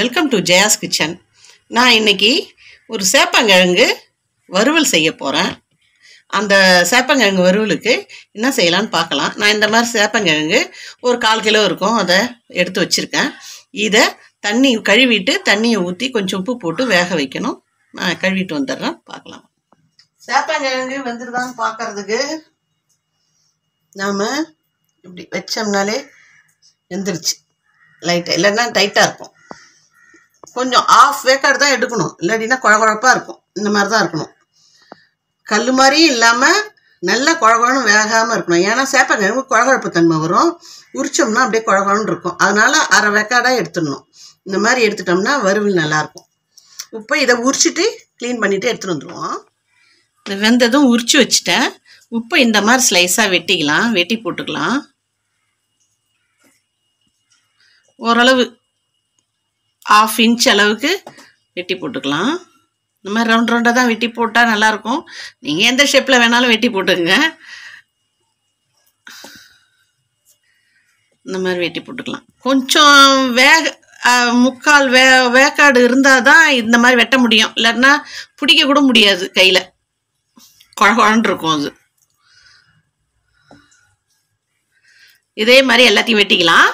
Welcome to Jaya's kitchen. நான் இன்னைக்கு ஒரு சேப்பங்கிழங்கு வறுவல் செய்ய போகிறேன். அந்த சேப்பங்கிழங்கு வறுவலுக்கு என்ன செய்யலான்னு பார்க்கலாம். நான் இந்த மாதிரி சேப்பங்கிழங்கு ஒரு 1/4 கிலோ இருக்கும், அதை எடுத்து வச்சுருக்கேன். இதை தண்ணி கழுவிட்டு தண்ணியை ஊற்றி கொஞ்சம் உப்பு போட்டு வேக வைக்கணும். நான் கழுவிட்டு வந்துடுறேன், பார்க்கலாம். சேப்பங்கிழங்கு வெந்துருதான்னு பார்க்குறதுக்கு நாம் இப்படி வச்சோம்னாலே வெந்துருச்சு. லைட்டாக இல்லைன்னா டைட்டாக இருக்கும். கொஞ்சம் ஆஃப் வேக்காடு தான் எடுக்கணும், இல்லாட்டினா குழகுழப்பாக இருக்கும். இந்த மாதிரி தான் இருக்கணும். கல் மாதிரியும் இல்லாமல் நல்லா குழகுழன்னு வேகாமல் இருக்கணும். ஏன்னா சேப்பங்கிழங்கு குழகுழப்பு தன்மை வரும், உரிச்சோம்னா அப்படியே குழகுழன்னு இருக்கும். அதனால் அரை வேக்காடாக எடுத்துடணும். இந்த மாதிரி எடுத்துட்டோம்னா வறுவல் நல்லாயிருக்கும். இப்போ இதை உரிச்சிட்டு க்ளீன் பண்ணிவிட்டு எடுத்துகிட்டு வந்துடுவோம். இந்த வெந்ததும் உரிச்சு வச்சுட்டேன். இப்போ இந்த மாதிரி ஸ்லைஸாக வெட்டிக்கலாம், வெட்டி போட்டுக்கலாம். ஓரளவு 1/2 இன்ச் அளவுக்கு வெட்டி போட்டுக்கலாம். இந்த மாதிரி ரவுண்டாக தான் வெட்டி போட்டால் நல்லாயிருக்கும். நீங்கள் எந்த ஷேப்பில் வேணாலும் வெட்டி போட்டுக்கங்க. இந்த மாதிரி வெட்டி போட்டுக்கலாம். கொஞ்சம் முக்கால் வேக்காடு இருந்தால் தான் இந்த மாதிரி வெட்ட முடியும். இல்லைன்னா பிடிக்க கூட முடியாது, கையில் குழகுழன்னு இருக்கும். அது இதே மாதிரி எல்லாத்தையும் வெட்டிக்கலாம்.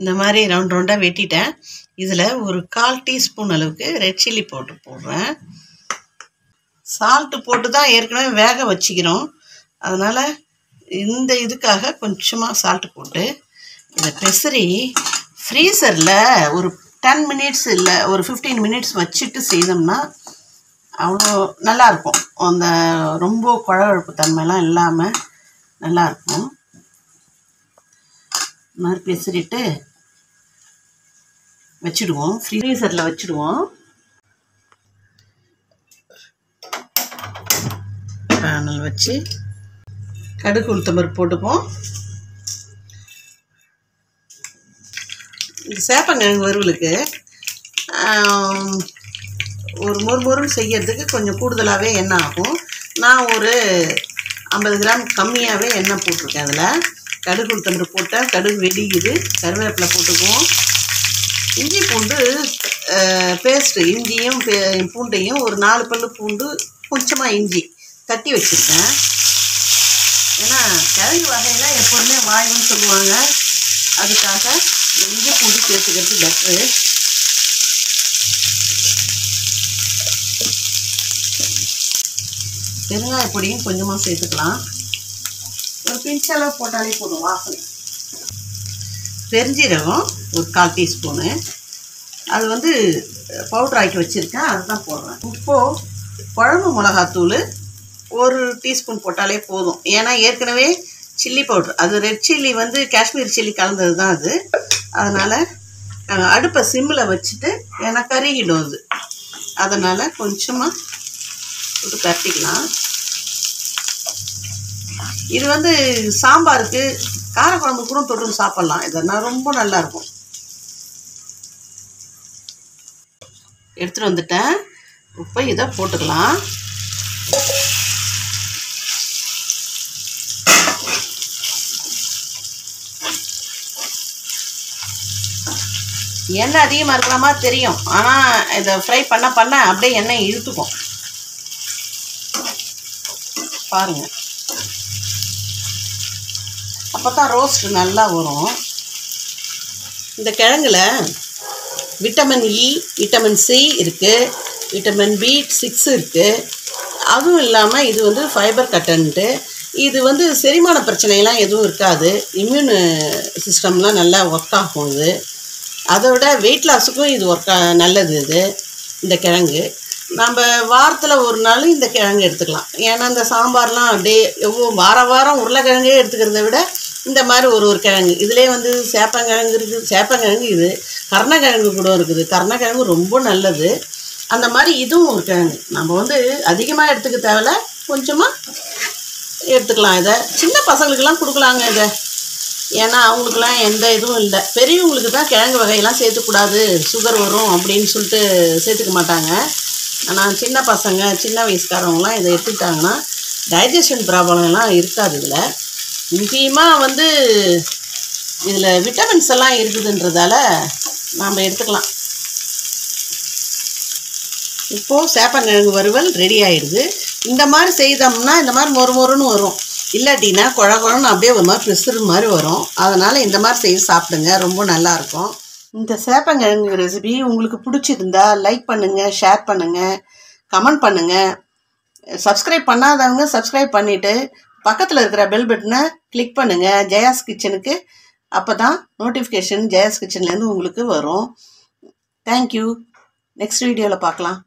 இந்த மாதிரி ரவுண்டாக வெட்டிட்டேன். இதில் ஒரு 1/4 டீஸ்பூன் அளவுக்கு ரெட் சில்லி பவுட்ரு போடுறேன். சால்ட்டு போட்டு தான் ஏற்கனவே வேக வச்சுக்கிறோம். அதனால் இந்த இதுக்காக கொஞ்சமாக சால்ட்டு போட்டு இதை பெசரி ஃப்ரீசரில் ஒரு 10 மினிட்ஸ் இல்லை ஒரு 15 மினிட்ஸ் வச்சுட்டு செய்தோம்னா அவ்வளோ நல்லாயிருக்கும். அந்த ரொம்ப குழகுழப்பு தன்மைலாம் இல்லாமல் நல்லாயிருக்கும். இந்த மாதிரி பெசரிட்டு வச்சுடுவோம், ஃப்ரீசரில் வச்சுடுவோம். பேனல் வச்சு கடுகு உளுத்தம்பருப்பு போட்டுப்போம். இந்த சேப்பங்கிழங்கு வறுவலுக்கு ஒரு மொறுமொறுன்னு செய்யறதுக்கு கொஞ்சம் கூடுதலாகவே எண்ணெய் ஆகும். நான் ஒரு 50 கிராம் கம்மியாகவே எண்ணெய் போட்டிருக்கேன். அதில் கடுகு உளுத்தம்பருப்பு போட்டால் கடுகு வெடிக்குது. கருவேப்பிலை போட்டுக்குவோம். இஞ்சி பூண்டு பேஸ்ட்டு, இஞ்சியும் பூண்டையும் ஒரு 4 பல்லு பூண்டு, கொஞ்சமாக இஞ்சி தட்டி வச்சுருக்கேன். ஏன்னா கிழங்கு வகையில் எப்போதுமே வாயுன்னு சொல்லுவாங்க, அதுக்காக இஞ்சி பூண்டு சேர்த்துக்கிறது பெட்ரு. பெருங்காய பொடியும் கொஞ்சமாக சேர்த்துக்கலாம். ஒரு பிஞ்சளவு போட்டாலே போதும் வாசனை. பெருஞ்சீரகம் ஒரு 1/4 டீஸ்பூனு, அது வந்து பவுடர் ஆக்கி வச்சுருக்கேன், அதுதான் போடுறேன். இப்போது குழம்பு மிளகாத்தூள் ஒரு 1 டீஸ்பூன் போட்டாலே போதும். ஏன்னா ஏற்கனவே சில்லி பவுட்ரு, அது ரெட் சில்லி வந்து காஷ்மீர் சில்லி கலந்தது தான் அது. அதனால் அடுப்பை சிம்மில் வச்சுட்டு, ஏன்னா கருகிடும் அது, அதனால் கொஞ்சமாக போட்டு பரட்டிக்கலாம். இது வந்து சாம்பாருக்கு காரக்குழம்பு கூட தொட்டு சாப்பிட்லாம். இதெல்லாம் ரொம்ப நல்லாயிருக்கும். எடுத்துகிட்டு வந்துட்டேன். இப்போ இதை போட்டுக்கலாம். எண்ணெய் அதிகமாக இருக்கிற மாதிரி தெரியும், ஆனால் இதை ஃப்ரை பண்ண பண்ண அப்படியே எண்ணெய் இழுத்துக்கும். பாருங்கள், அப்போ தான் ரோஸ்ட் நல்லா வரும். இந்த கிழங்குல விட்டமின் இ, விட்டமின் சி இருக்குது, விட்டமின் B6 இருக்குது. அதுவும் இல்லாமல் இது வந்து ஃபைபர் கட்டன்ட்டு. இது வந்து செரிமான பிரச்சனைலாம் எதுவும் இருக்காது. இம்யூன் சிஸ்டம்லாம் நல்லா ஒர்க் ஆகும். இது அதோட வெயிட் லாஸுக்கும் இது நல்லது. இது இந்த கிழங்கு நம்ம வாரத்தில் ஒரு நாள் இந்த கிழங்கு எடுத்துக்கலாம். ஏன்னா இந்த சாம்பார்லாம் அப்படியே வாரம் உருளைக்கிழங்கே எடுத்துக்கிறத விட இந்த மாதிரி ஒரு கிழங்கு, இதிலே வந்து சேப்பங்கிழங்கு இருக்குது, சேப்பங்கிழங்கு இது கருணக்கிழங்கு கூட இருக்குது. கருணக்கிழங்கு ரொம்ப நல்லது. அந்த மாதிரி இதுவும் ஒரு கிழங்கு. நம்ம வந்து அதிகமாக எடுத்துக்க தேவையில்ல, கொஞ்சமாக எடுத்துக்கலாம். இதை சின்ன பசங்களுக்கெல்லாம் கொடுக்கலாங்க இதை. ஏன்னா அவங்களுக்குலாம் எந்த இதுவும் இல்லை. பெரியவங்களுக்கு தான் கிழங்கு வகையெல்லாம் சேர்த்துக்கூடாது, சுகர் வரும் அப்படின்னு சொல்லிட்டு சேர்த்துக்க மாட்டாங்க. ஆனால் சின்ன பசங்க, சின்ன வயசுக்காரவங்களாம் இதை எடுத்துக்கிட்டாங்கன்னா டைஜஷன் ப்ராப்ளம்லாம் இருக்காது. இதில் முக்கியமாக வந்து இதில் விட்டமின்ஸ் எல்லாம் இருக்குதுன்றதால நாம் எடுத்துக்கலாம். இப்போது சேப்பங்கிழங்கு வறுவல் ரெடி ஆகிடுது. இந்த மாதிரி செய்தோம்னா இந்த மாதிரி மொறு மொறுன்னு வரும், இல்லாட்டின்னா குழ குழன்னு அப்படியே ஒரு மாதிரி பிசுறு மாதிரி வரும். அதனால் இந்த மாதிரி செய்து சாப்பிடுங்க, ரொம்ப நல்லாயிருக்கும். இந்த சேப்பங்கிழங்கு ரெசிபி உங்களுக்கு பிடிச்சிருந்தா லைக் பண்ணுங்கள், ஷேர் பண்ணுங்கள், கமெண்ட் பண்ணுங்கள். சப்ஸ்கிரைப் பண்ணாதவங்க சப்ஸ்கிரைப் பண்ணிவிட்டு பக்கத்தில் இருக்கிற பெல் பட்டனை கிளிக் பண்ணுங்கள் ஜெயாஸ் கிச்சனுக்கு. அப்போ தான் நோட்டிஃபிகேஷன் ஜெயாஸ் கிச்சன்லேருந்து உங்களுக்கு வரும். தேங்க்யூ. நெக்ஸ்ட் வீடியோவில் பார்க்கலாம்.